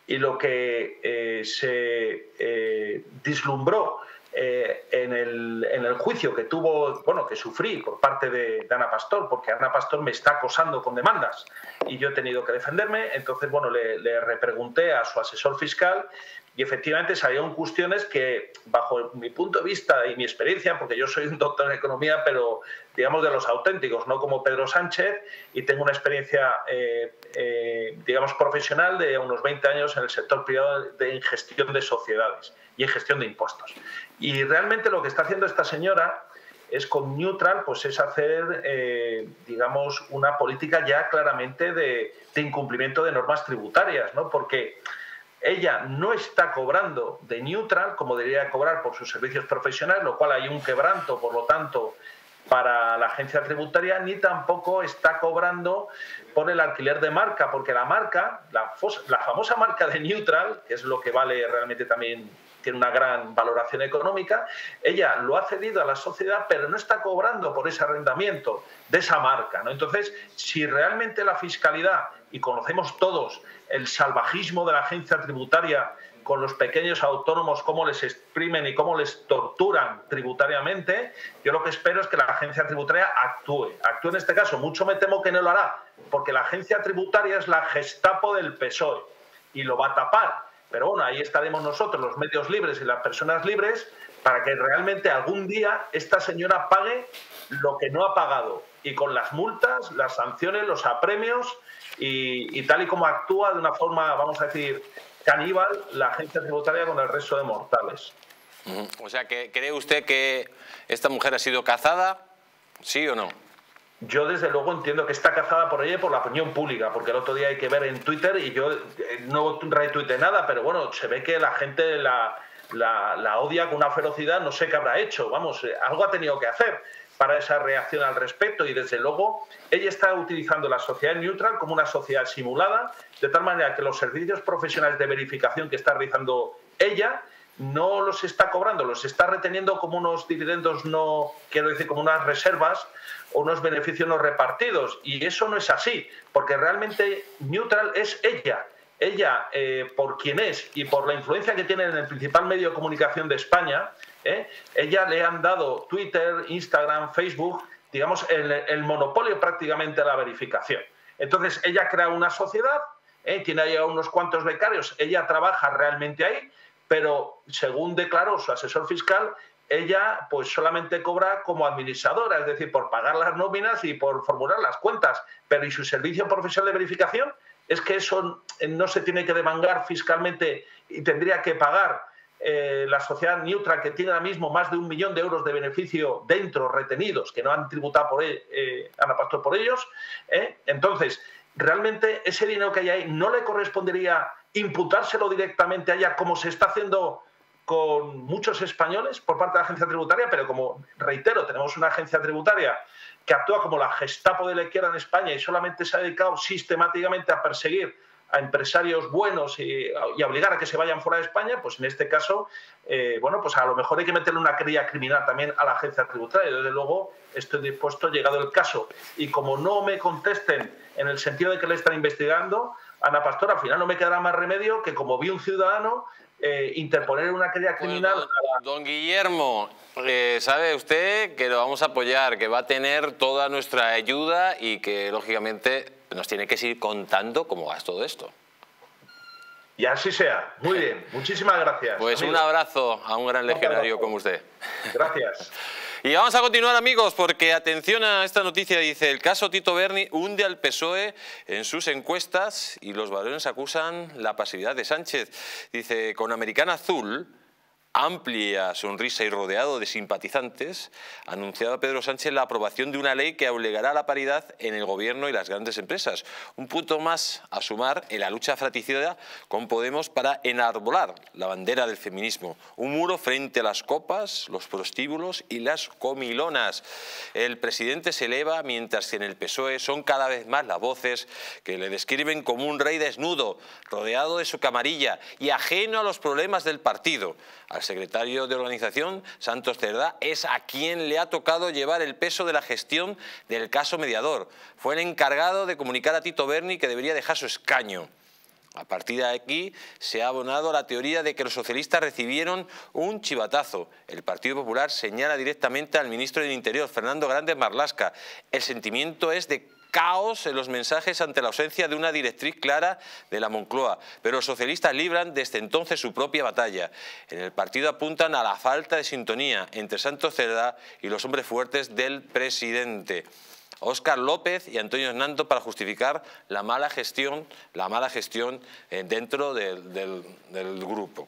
Y lo que se dislumbró en el juicio que tuvo, bueno, que sufrí por parte de Ana Pastor, porque Ana Pastor me está acosando con demandas y yo he tenido que defenderme, entonces bueno, le repregunté a su asesor fiscal y efectivamente salieron cuestiones que, bajo mi punto de vista y mi experiencia, porque yo soy un doctor en economía, pero digamos de los auténticos, no como Pedro Sánchez, y tengo una experiencia, digamos, profesional de unos 20 años en el sector privado de gestión de sociedades y en gestión de impuestos. Y realmente lo que está haciendo esta señora es con Newtral, pues es hacer, digamos, una política ya claramente de incumplimiento de normas tributarias, ¿no? Porque ella no está cobrando de Newtral como debería cobrar por sus servicios profesionales, lo cual hay un quebranto, por lo tanto, para la agencia tributaria, ni tampoco está cobrando por el alquiler de marca, porque la marca, la famosa marca de Newtral, que es lo que vale realmente también, tiene una gran valoración económica, ella lo ha cedido a la sociedad, pero no está cobrando por ese arrendamiento de esa marca, ¿no? Entonces, si realmente la fiscalidad, y conocemos todos el salvajismo de la agencia tributaria con los pequeños autónomos, cómo les exprimen y cómo les torturan tributariamente, yo lo que espero es que la agencia tributaria actúe en este caso. Mucho me temo que no lo hará, porque la agencia tributaria es la Gestapo del PSOE y lo va a tapar. Pero bueno, ahí estaremos nosotros, los medios libres y las personas libres, para que realmente algún día esta señora pague lo que no ha pagado. Y con las multas, las sanciones, los apremios y tal y como actúa de una forma, vamos a decir, caníbal, la agencia tributaria con el resto de mortales. O sea, que ¿cree usted que esta mujer ha sido cazada? ¿Sí o no? Yo desde luego entiendo que está cazada por ella y por la opinión pública, porque el otro día hay que ver en Twitter, y yo no retuiteé nada, pero bueno, se ve que la gente la odia con una ferocidad, no sé qué habrá hecho, vamos, algo ha tenido que hacer para esa reacción al respecto, y desde luego ella está utilizando la sociedad Newtral como una sociedad simulada, de tal manera que los servicios profesionales de verificación que está realizando ella no los está cobrando, los está reteniendo como unos dividendos, no quiero decir como unas reservas o unos beneficios no repartidos, y eso no es así, porque realmente Newtral es ella. Ella, por quien es y por la influencia que tiene en el principal medio de comunicación de España, ella le han dado Twitter, Instagram, Facebook, digamos, el monopolio prácticamente a la verificación. Entonces ella crea una sociedad, tiene ahí a unos cuantos becarios, ella trabaja realmente ahí, pero según declaró su asesor fiscal, ella pues solamente cobra como administradora, es decir, por pagar las nóminas y por formular las cuentas, pero ¿y su servicio profesional de verificación? Es que eso no se tiene que demangar fiscalmente y tendría que pagar la sociedad Newtral, que tiene ahora mismo más de 1 millón de euros de beneficio dentro, retenidos, que no han tributado por Ana Pastor por ellos. Entonces, realmente ese dinero que hay ahí no le correspondería imputárselo directamente a ella, como se está haciendo con muchos españoles por parte de la agencia tributaria, pero como reitero, tenemos una agencia tributaria que actúa como la Gestapo de la izquierda en España y solamente se ha dedicado sistemáticamente a perseguir a empresarios buenos y a obligar a que se vayan fuera de España, pues en este caso, bueno, pues a lo mejor hay que meterle una querella criminal también a la agencia tributaria. Desde luego estoy dispuesto, llegado el caso, y como no me contesten en el sentido de que le están investigando, Ana Pastor, al final no me quedará más remedio que, como vi un ciudadano, interponer una querella criminal. Bueno, don Guillermo, sabe usted que lo vamos a apoyar, que va a tener toda nuestra ayuda y que lógicamente nos tiene que seguir contando cómo va todo esto. Y así sea. Muy bien. Muchísimas gracias. Pues amigo, un abrazo a un gran legionario como usted. Gracias. Y vamos a continuar, amigos, porque atención a esta noticia. Dice, el caso Tito Berni hunde al PSOE en sus encuestas y los varones acusan la pasividad de Sánchez. Dice, con Americana Azul, amplia sonrisa y rodeado de simpatizantes, anunciaba Pedro Sánchez la aprobación de una ley que obligará a la paridad en el gobierno y las grandes empresas. Un punto más a sumar en la lucha fratricida con Podemos para enarbolar la bandera del feminismo. Un muro frente a las copas, los prostíbulos y las comilonas. El presidente se eleva mientras que en el PSOE son cada vez más las voces que le describen como un rey desnudo, rodeado de su camarilla y ajeno a los problemas del partido. El secretario de organización, Santos Cerdá, es a quien le ha tocado llevar el peso de la gestión del caso mediador. Fue el encargado de comunicar a Tito Berni que debería dejar su escaño. A partir de aquí se ha abonado la teoría de que los socialistas recibieron un chivatazo. El Partido Popular señala directamente al ministro del Interior, Fernando Grande Marlaska. El sentimiento es de caos en los mensajes ante la ausencia de una directriz clara de la Moncloa. Pero los socialistas libran desde entonces su propia batalla. En el partido apuntan a la falta de sintonía entre Santos Cerdá y los hombres fuertes del presidente, Óscar López y Antonio Hernando, para justificar la mala gestión dentro del grupo.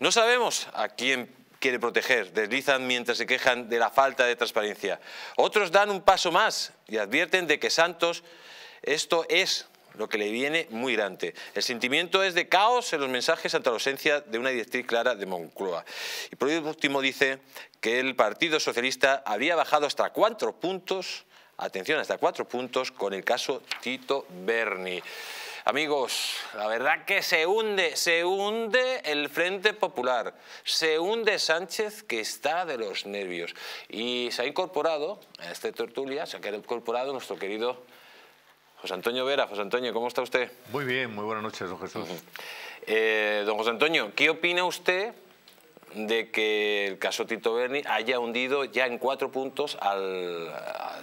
No sabemos a quién quiere proteger, deslizan mientras se quejan de la falta de transparencia. Otros dan un paso más y advierten de que Santos, esto es lo que le viene muy grande. El sentimiento es de caos en los mensajes ante la ausencia de una directriz clara de Moncloa. Y por último dice que el Partido Socialista había bajado hasta 4 puntos, atención, hasta 4 puntos con el caso Tito Berni. Amigos, la verdad que se hunde el Frente Popular, se hunde Sánchez, que está de los nervios. Y se ha incorporado a esta tertulia, se ha incorporado nuestro querido José Antonio Vera. José Antonio, ¿cómo está usted? Muy bien, muy buenas noches, don Jesús. Don José Antonio, ¿qué opina usted de que el caso Tito Berni haya hundido ya en 4 puntos al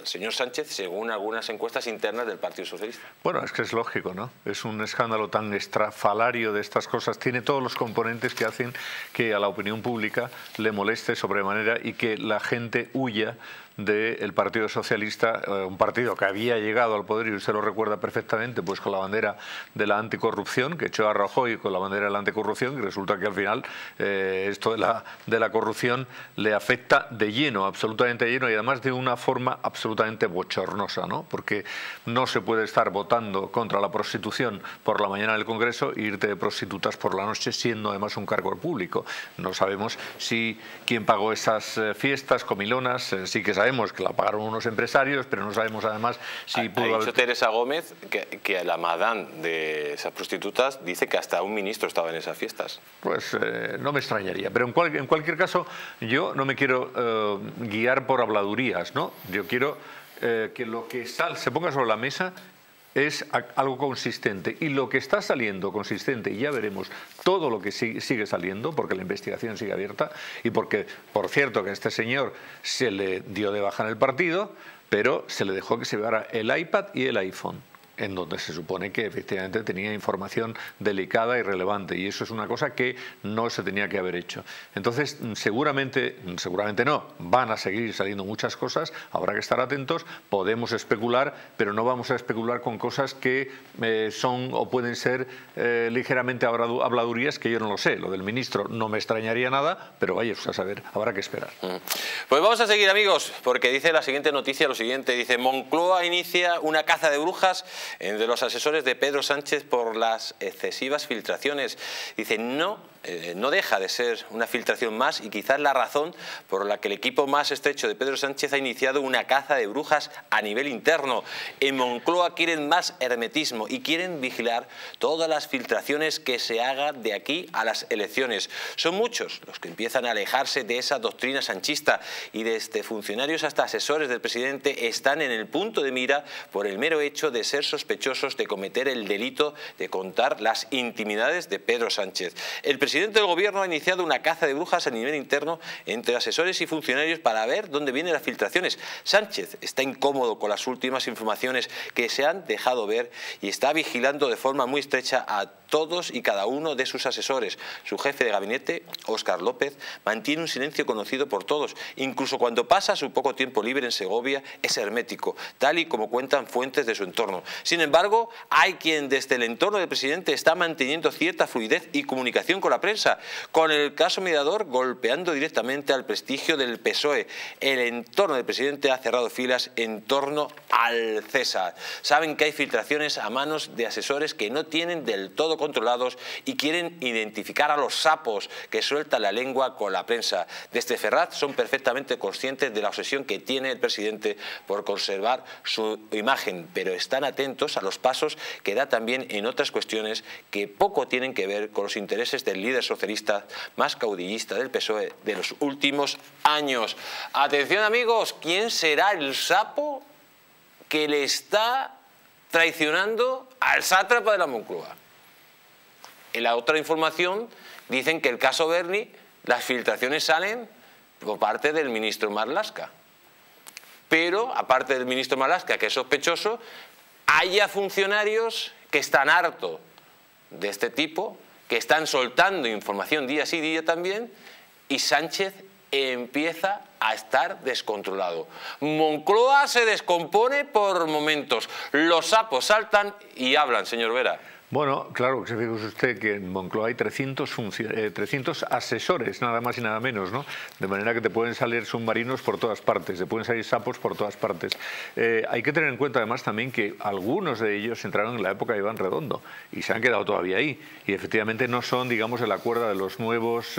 señor Sánchez, según algunas encuestas internas del Partido Socialista? Bueno, es que es lógico, ¿no? Es un escándalo tan estrafalario de estas cosas. Tiene todos los componentes que hacen que a la opinión pública le moleste sobremanera y que la gente huya del Partido Socialista, un partido que había llegado al poder, y usted lo recuerda perfectamente, pues con la bandera de la anticorrupción, que echó a Rajoy con la bandera de la anticorrupción, y resulta que al final esto de la corrupción le afecta de lleno, absolutamente de lleno, y además de una forma absolutamente bochornosa, ¿no? Porque no se puede estar votando contra la prostitución por la mañana en el Congreso e irte de prostitutas por la noche, siendo además un cargo público. No sabemos si quién pagó esas fiestas, comilonas, sí que sabemos que la pagaron unos empresarios, pero no sabemos además si pudo haber... Teresa Gómez, que la madame de esas prostitutas, dice que hasta un ministro estaba en esas fiestas. Pues no me extrañaría, pero en cualquier caso yo no me quiero guiar por habladurías, ¿no? Yo quiero que lo que se ponga sobre la mesa es algo consistente, y lo que está saliendo consistente, y ya veremos todo lo que sigue saliendo, porque la investigación sigue abierta y porque, por cierto, que a este señor se le dio de baja en el partido, pero se le dejó que se llevara el iPad y el iPhone, en donde se supone que efectivamente tenía información delicada y relevante, y eso es una cosa que no se tenía que haber hecho. Entonces, seguramente no, van a seguir saliendo muchas cosas, habrá que estar atentos, podemos especular, pero no vamos a especular con cosas que son o pueden ser ligeramente habladurías, que yo no lo sé. Lo del ministro no me extrañaría nada, pero vaya usted a saber, habrá que esperar. Pues vamos a seguir, amigos, porque dice la siguiente noticia lo siguiente, dice, Moncloa inicia una caza de brujas entre los asesores de Pedro Sánchez por las excesivas filtraciones. Dice, no deja de ser una filtración más y quizás la razón por la que el equipo más estrecho de Pedro Sánchez ha iniciado una caza de brujas a nivel interno. En Moncloa quieren más hermetismo y quieren vigilar todas las filtraciones que se hagan de aquí a las elecciones. Son muchos los que empiezan a alejarse de esa doctrina sanchista, y desde funcionarios hasta asesores del presidente están en el punto de mira por el mero hecho de ser sospechosos de cometer el delito de contar las intimidades de Pedro Sánchez. El presidente del gobierno ha iniciado una caza de brujas a nivel interno entre asesores y funcionarios para ver dónde vienen las filtraciones. Sánchez está incómodo con las últimas informaciones que se han dejado ver y está vigilando de forma muy estrecha a todos y cada uno de sus asesores. Su jefe de gabinete, Óscar López, mantiene un silencio conocido por todos. Incluso cuando pasa su poco tiempo libre en Segovia es hermético, tal y como cuentan fuentes de su entorno. Sin embargo, hay quien desde el entorno del presidente está manteniendo cierta fluidez y comunicación con la prensa, con el caso Mirador golpeando directamente al prestigio del PSOE. El entorno del presidente ha cerrado filas en torno al César. Saben que hay filtraciones a manos de asesores que no tienen del todo controlados y quieren identificar a los sapos que sueltan la lengua con la prensa. Desde Ferraz son perfectamente conscientes de la obsesión que tiene el presidente por conservar su imagen, pero están atentos a los pasos que da también en otras cuestiones que poco tienen que ver con los intereses del líder socialista más caudillista del PSOE de los últimos años. Atención amigos, ¿quién será el sapo que le está traicionando al sátrapa de la Moncloa? En la otra información dicen que el caso Berni, las filtraciones salen por parte del ministro Marlaska. Pero, aparte del ministro Marlaska, que es sospechoso, hay funcionarios que están hartos de este tipo, que están soltando información día sí, día también, y Sánchez empieza a estar descontrolado. Moncloa se descompone por momentos. Los sapos saltan y hablan, señor Vera. Bueno, claro, que fíjese usted que en Moncloa hay 300 asesores, nada más y nada menos, ¿no? De manera que te pueden salir submarinos por todas partes, te pueden salir sapos por todas partes. Hay que tener en cuenta además también que algunos de ellos entraron en la época de Iván Redondo y se han quedado todavía ahí. Y efectivamente no son, digamos, de la cuerda de los nuevos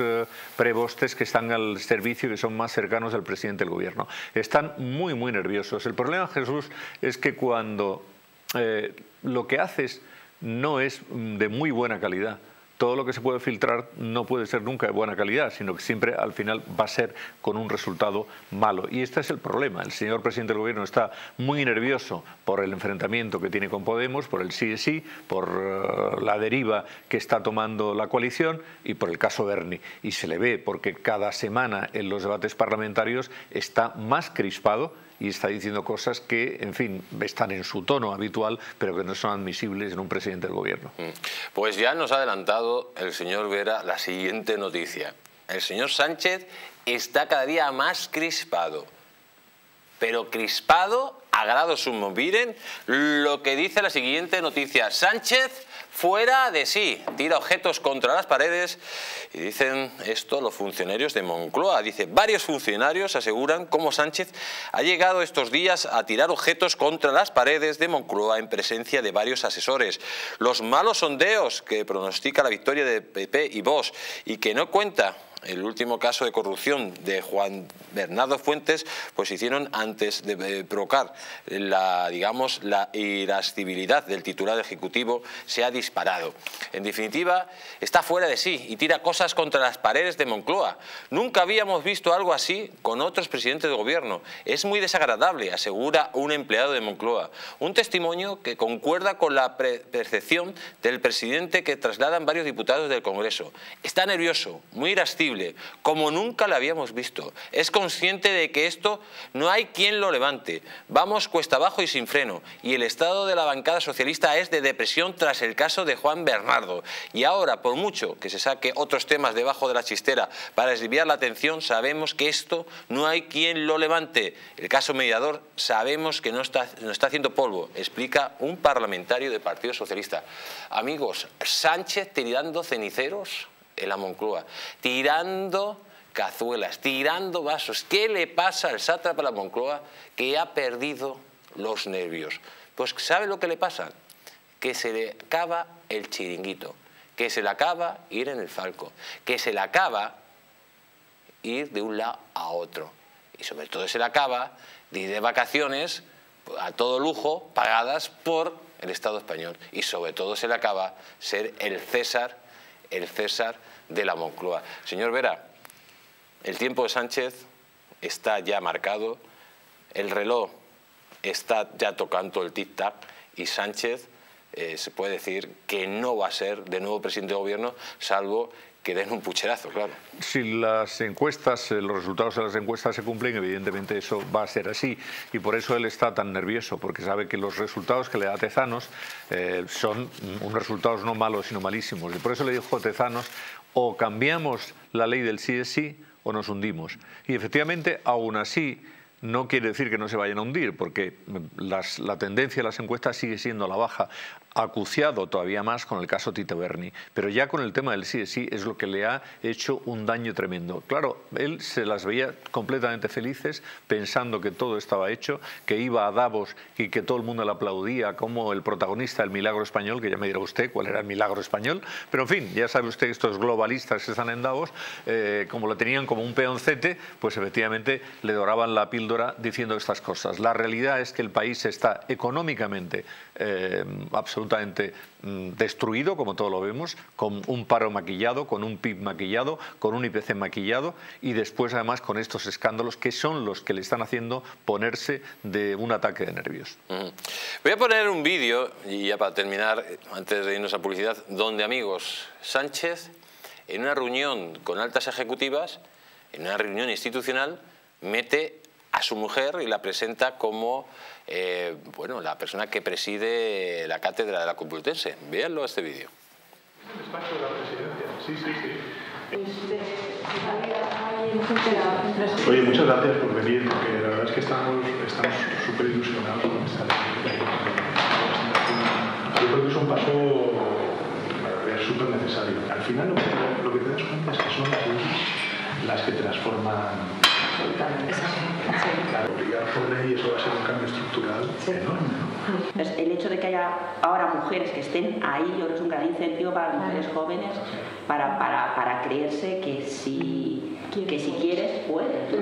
prebostes que están al servicio y que son más cercanos al presidente del gobierno. Están muy, muy nerviosos. El problema, Jesús, es que cuando lo que haces no es de muy buena calidad. Todo lo que se puede filtrar no puede ser nunca de buena calidad, sino que siempre al final va a ser con un resultado malo. Y este es el problema. El señor presidente del gobierno está muy nervioso por el enfrentamiento que tiene con Podemos, por el sí es sí, por la deriva que está tomando la coalición y por el caso Berni. Y se le ve porque cada semana en los debates parlamentarios está más crispado y está diciendo cosas que, en fin, están en su tono habitual, pero que no son admisibles en un presidente del gobierno. Pues ya nos ha adelantado el señor Vera la siguiente noticia. El señor Sánchez está cada día más crispado, pero crispado a grado sumo. Miren lo que dice la siguiente noticia. Sánchez fuera de sí, tira objetos contra las paredes y dicen esto los funcionarios de Moncloa. Dice, varios funcionarios aseguran cómo Sánchez ha llegado estos días a tirar objetos contra las paredes de Moncloa en presencia de varios asesores. Los malos sondeos que pronostica la victoria de PP y Vox y que no cuenta el último caso de corrupción de Juan Bernardo Fuentes, pues se hicieron antes de provocar la, digamos, la irascibilidad del titular ejecutivo, se ha disparado. En definitiva, está fuera de sí y tira cosas contra las paredes de Moncloa. Nunca habíamos visto algo así con otros presidentes de gobierno. Es muy desagradable, asegura un empleado de Moncloa. Un testimonio que concuerda con la percepción del presidente que trasladan varios diputados del Congreso. Está nervioso, muy irascible, como nunca la habíamos visto. Es consciente de que esto no hay quien lo levante. Vamos cuesta abajo y sin freno. Y el estado de la bancada socialista es de depresión tras el caso de Juan Bernardo. Y ahora, por mucho que se saque otros temas debajo de la chistera para desviar la atención, sabemos que esto no hay quien lo levante. El caso Mediador sabemos que no está haciendo polvo, explica un parlamentario del Partido Socialista. Amigos, Sánchez tirando ceniceros en la Moncloa, tirando cazuelas, tirando vasos. ¿Qué le pasa al sátrapa de la Moncloa que ha perdido los nervios? Pues ¿sabe lo que le pasa? Que se le acaba el chiringuito, que se le acaba ir en el Falco, que se le acaba ir de un lado a otro y sobre todo se le acaba de ir de vacaciones a todo lujo pagadas por el Estado español y sobre todo se le acaba ser el César de la Moncloa. Señor Vera, el tiempo de Sánchez está ya marcado, el reloj está ya tocando el tic-tac y Sánchez se puede decir que no va a ser de nuevo presidente de gobierno, salvo que den un pucherazo, claro. Si las encuestas, los resultados de las encuestas se cumplen, evidentemente eso va a ser así. Y por eso él está tan nervioso, porque sabe que los resultados que le da Tezanos son unos resultados no malos, sino malísimos. Y por eso le dijo a Tezanos, o cambiamos la ley del sí es sí o nos hundimos. Y efectivamente, aún así, no quiere decir que no se vayan a hundir, porque la tendencia de las encuestas sigue siendo a la baja, acuciado todavía más con el caso Tito Berni. Pero ya con el tema del sí es sí es lo que le ha hecho un daño tremendo. Claro, él se las veía completamente felices, pensando que todo estaba hecho, que iba a Davos y que todo el mundo le aplaudía como el protagonista del milagro español, que ya me dirá usted cuál era el milagro español. Pero en fin, ya sabe usted que estos globalistas que están en Davos, como lo tenían como un peoncete, pues efectivamente le doraban la píldora diciendo estas cosas. La realidad es que el país está económicamente absolutamente destruido, como todos lo vemos, con un paro maquillado, con un PIB maquillado, con un IPC maquillado, y después además con estos escándalos que son los que le están haciendo ponerse de un ataque de nervios. Voy a poner un vídeo, y ya para terminar, antes de irnos a publicidad, donde, amigos, Sánchez, en una reunión con altas ejecutivas, en una reunión institucional, mete a su mujer y la presenta como bueno, la persona que preside la cátedra de la Complutense. Véanlo este vídeo. ¿El despacho de la presidencia? Sí, sí, sí. Oye, muchas gracias por venir, porque la verdad es que estamos súper ilusionados con esta presentación. Yo creo que es un paso súper necesario. Al final lo que te das cuenta es que son las leyes las que transforman. Claro, obligar por ley, eso va a ser un cambio estructural enorme. El hecho de que haya ahora mujeres que estén ahí, yo creo que es un gran incentivo para las mujeres jóvenes para creerse que si quieres, puedes.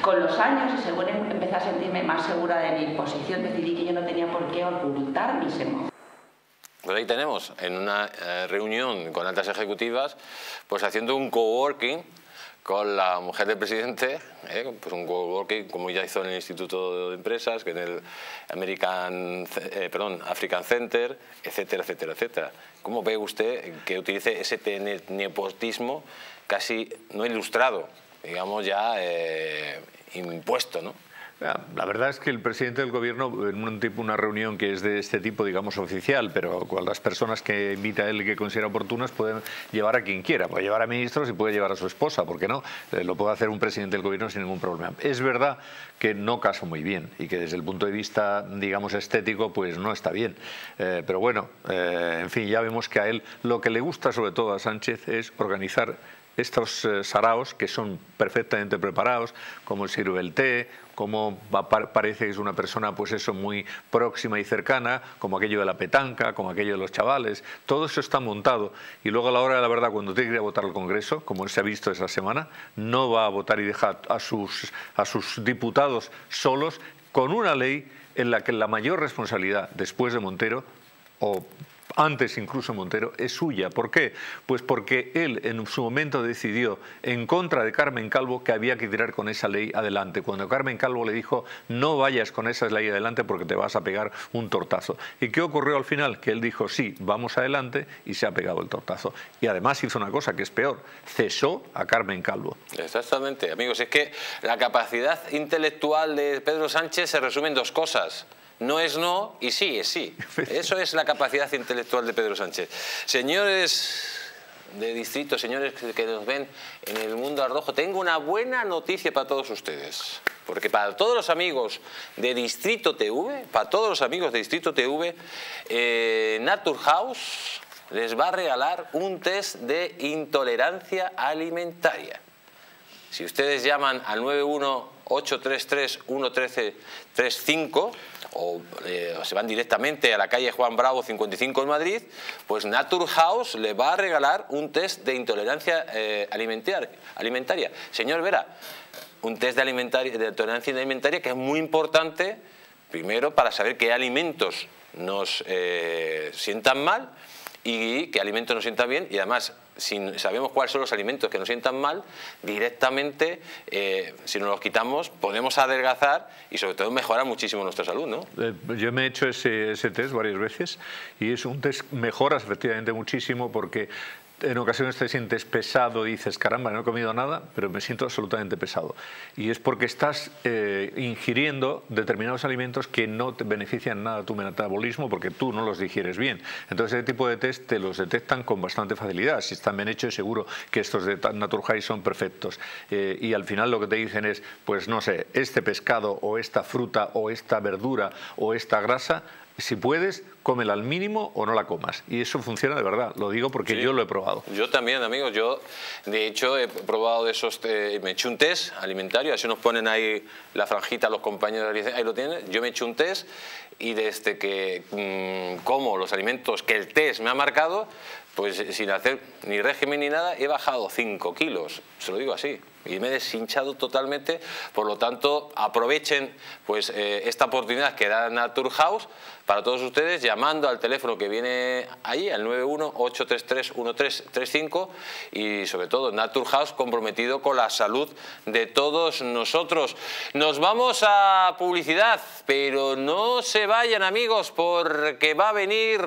Con los años, y según empecé a sentirme más segura de mi posición, decidí que yo no tenía por qué ocultar mis emociones. Pues ahí tenemos, en una reunión con altas ejecutivas, pues haciendo un coworking con la mujer del presidente, pues un coworking como ya hizo en el Instituto de Empresas, que en el African Center, etcétera, etcétera, etcétera. ¿Cómo ve usted que utilice ese nepotismo casi no ilustrado, digamos ya impuesto, ¿no? La verdad es que el presidente del gobierno, en una reunión que es de este tipo, digamos, oficial, pero con las personas que invita a él y que considera oportunas, pueden llevar a quien quiera. Puede llevar a ministros y puede llevar a su esposa, ¿por qué no? Lo puede hacer un presidente del gobierno sin ningún problema. Es verdad que no casó muy bien y que desde el punto de vista, digamos, estético, pues no está bien. Pero bueno, en fin, ya vemos que a él lo que le gusta sobre todo a Sánchez es organizar estos saraos que son perfectamente preparados, como sirve el té, como parece que es una persona pues eso muy próxima y cercana, como aquello de la petanca, como aquello de los chavales, todo eso está montado. Y luego a la hora de la verdad, cuando tiene que ir a votar al Congreso, como se ha visto esa semana, no va a votar y deja a sus diputados solos con una ley en la que la mayor responsabilidad después de Montero, o antes incluso Montero, es suya. ¿Por qué? Pues porque él en su momento decidió, en contra de Carmen Calvo, que había que tirar con esa ley adelante. Cuando Carmen Calvo le dijo, no vayas con esa ley adelante porque te vas a pegar un tortazo. ¿Y qué ocurrió al final? Que él dijo, sí, vamos adelante, y se ha pegado el tortazo. Y además hizo una cosa que es peor, cesó a Carmen Calvo. Exactamente, amigos, es que la capacidad intelectual de Pedro Sánchez se resume en dos cosas. No es no y sí es sí. Eso es la capacidad intelectual de Pedro Sánchez. Señores de distrito, señores que nos ven en el Mundo al Rojo, tengo una buena noticia para todos ustedes. Porque para todos los amigos de Distrito TV, para todos los amigos de Distrito TV, Naturhouse les va a regalar un test de intolerancia alimentaria. Si ustedes llaman al 918331335 o se van directamente a la calle Juan Bravo 55 en Madrid, pues Naturhouse le va a regalar un test de intolerancia alimentaria. Señor Vera, un test de intolerancia alimentaria que es muy importante, primero para saber qué alimentos nos sientan mal y qué alimentos nos sientan bien, y además, si sabemos cuáles son los alimentos que nos sientan mal, directamente, si nos los quitamos, podemos adelgazar y sobre todo mejorar muchísimo nuestra salud, ¿no? Yo me he hecho ese test varias veces y es un test, mejoras efectivamente muchísimo porque en ocasiones te sientes pesado y dices, caramba, no he comido nada, pero me siento absolutamente pesado. Y es porque estás ingiriendo determinados alimentos que no te benefician nada a tu metabolismo porque tú no los digieres bien. Entonces, ese tipo de test te los detectan con bastante facilidad. Si están bien hechos, seguro que estos de Naturhouse son perfectos. Y al final lo que te dicen es, pues no sé, este pescado o esta fruta o esta verdura o esta grasa, si puedes, cómela al mínimo o no la comas. Y eso funciona de verdad, lo digo porque sí, yo lo he probado. Yo también, amigos, yo de hecho he probado de esos, me eché un test alimentario, así nos ponen ahí la franjita los compañeros, dicen, ahí lo tienen, yo me eché un test y desde que como los alimentos que el test me ha marcado, pues sin hacer ni régimen ni nada, he bajado 5 kilos, se lo digo así. Y me he deshinchado totalmente, por lo tanto aprovechen pues esta oportunidad que da Naturhouse para todos ustedes llamando al teléfono que viene ahí al 918331335 y sobre todo Naturhouse comprometido con la salud de todos nosotros. Nos vamos a publicidad, pero no se vayan amigos porque va a venir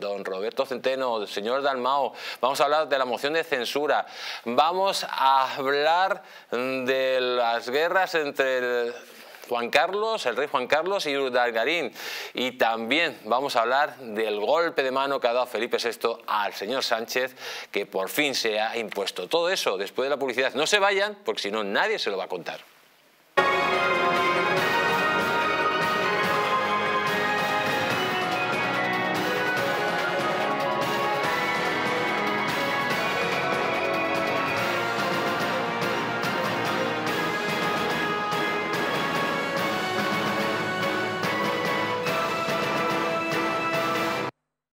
don Roberto Centeno, señor Dalmao. Vamos a hablar de la moción de censura. Vamos a hablar de las guerras entre Juan Carlos, el rey Juan Carlos y Urdangarín. Y también vamos a hablar del golpe de mano que ha dado Felipe VI al señor Sánchez, que por fin se ha impuesto. Todo eso después de la publicidad. No se vayan, porque si no nadie se lo va a contar.